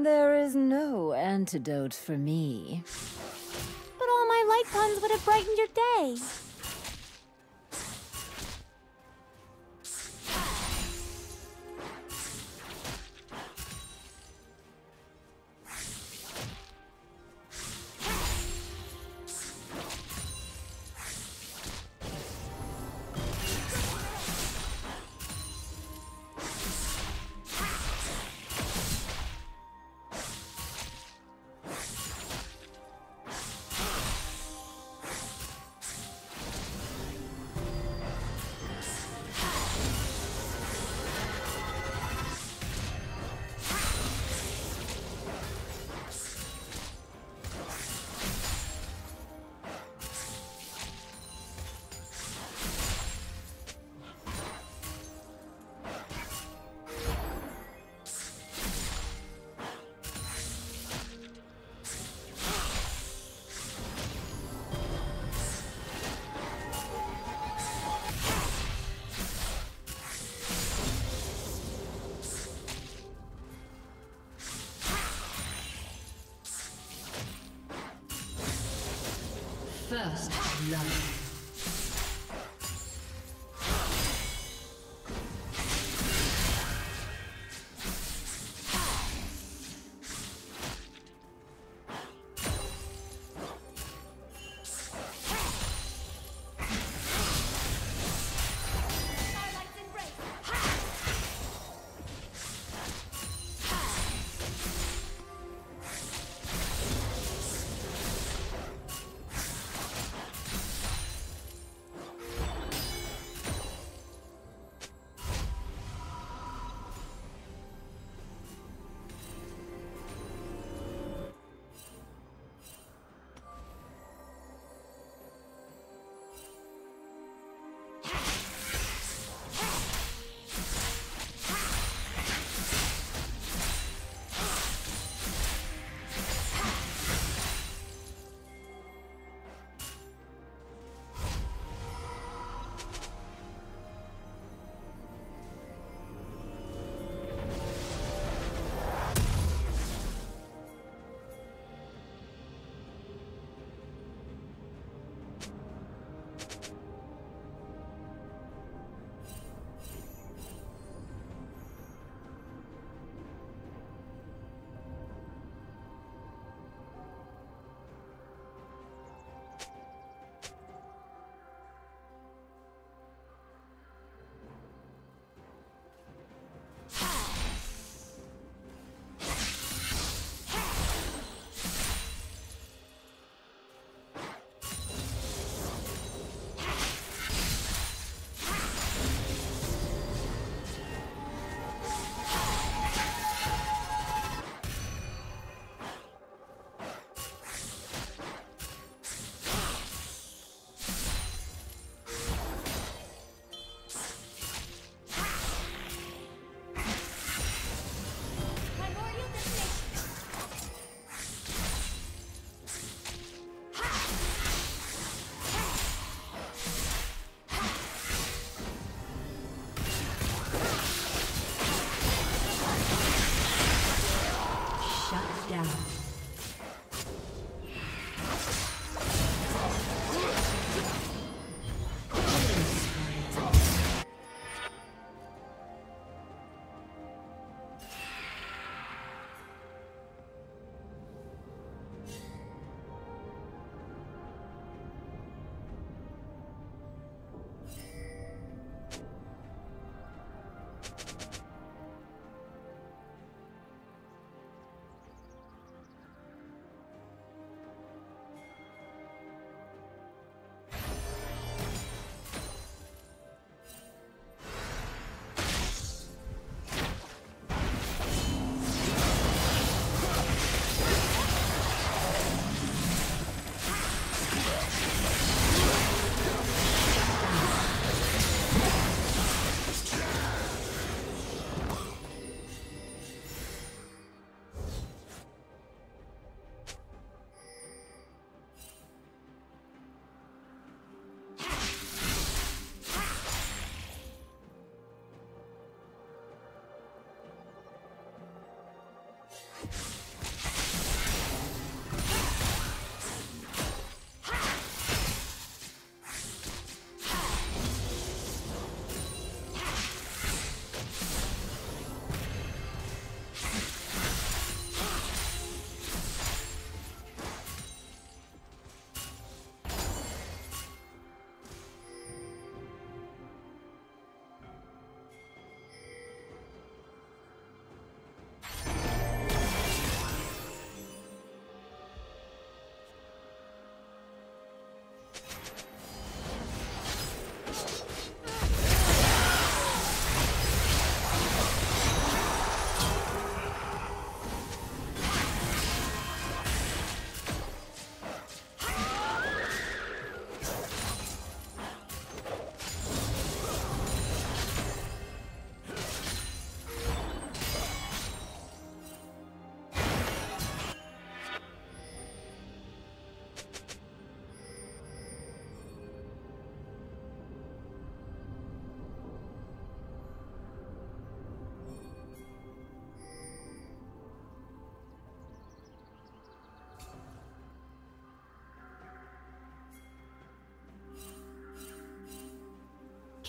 There is no antidote for me. But all my light puns would have brightened your day. First love.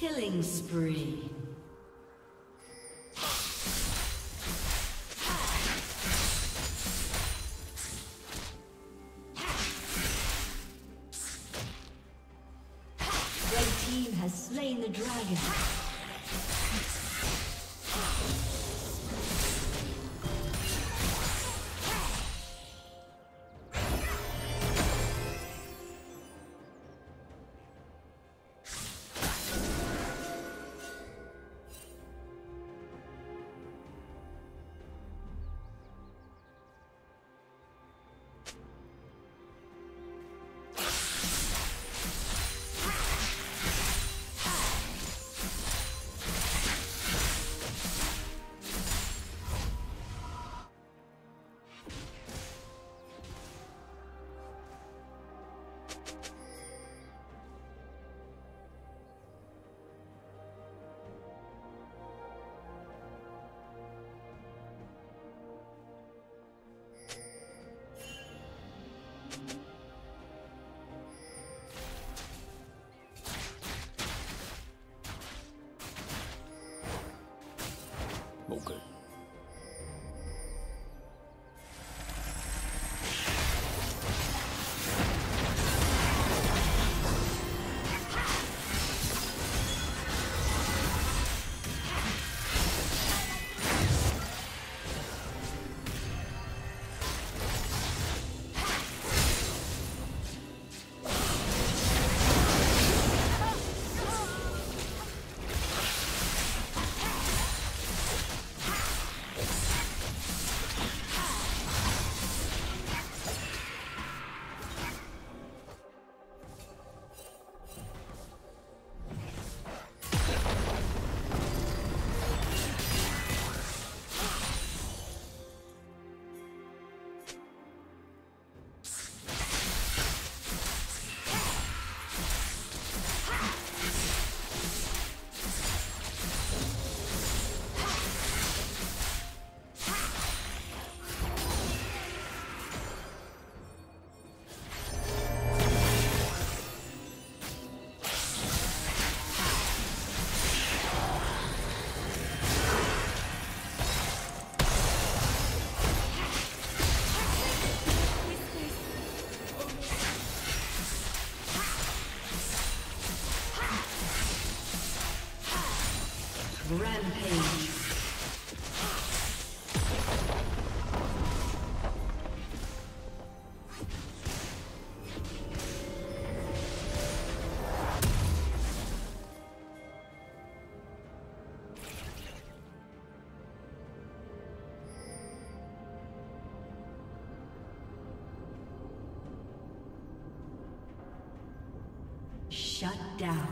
Killing spree. Red team has slain the dragon. Okay. Rampage. Shut down.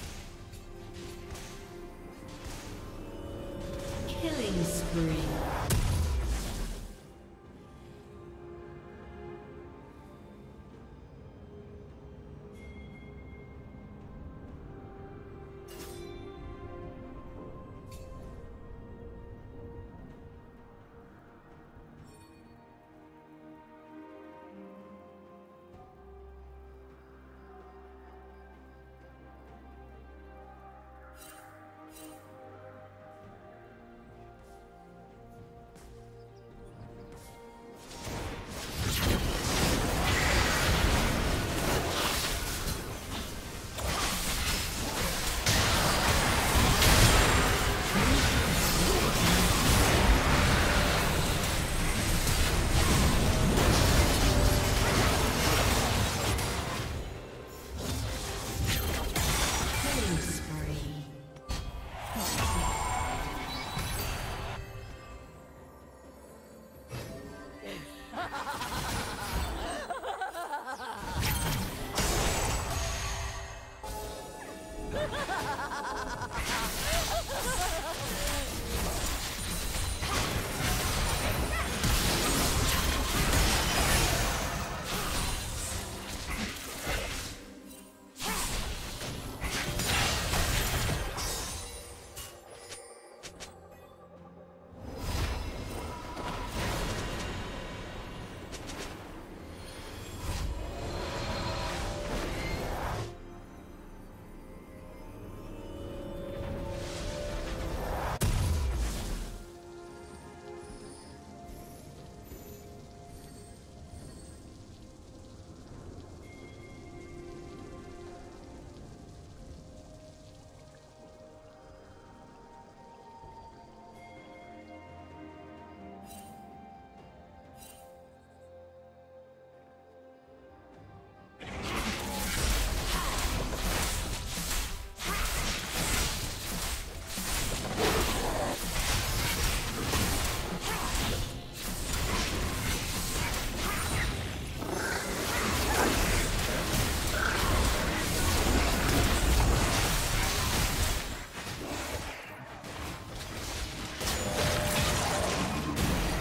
Team's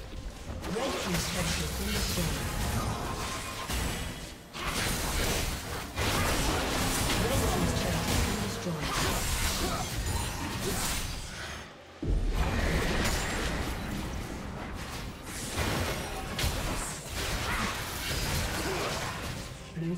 turret has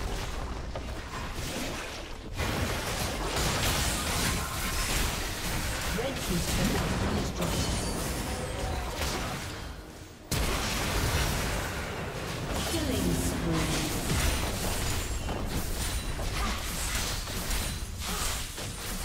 destroyed.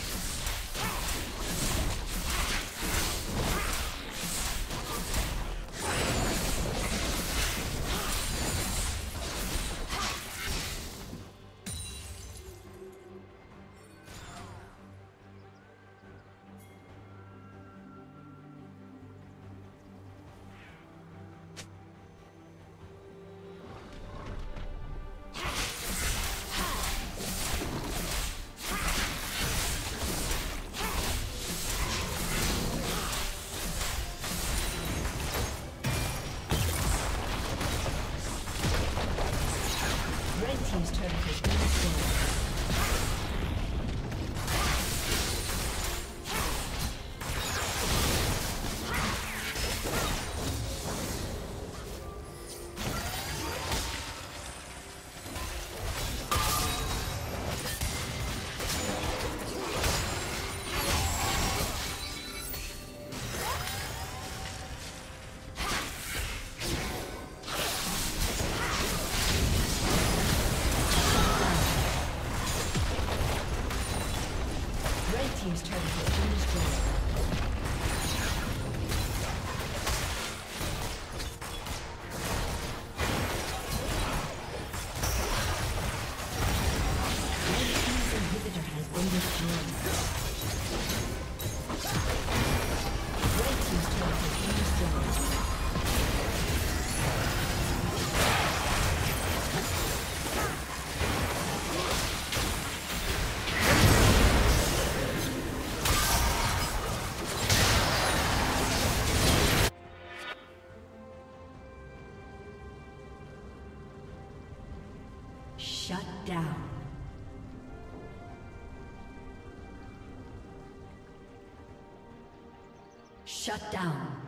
Shut down. Shut down.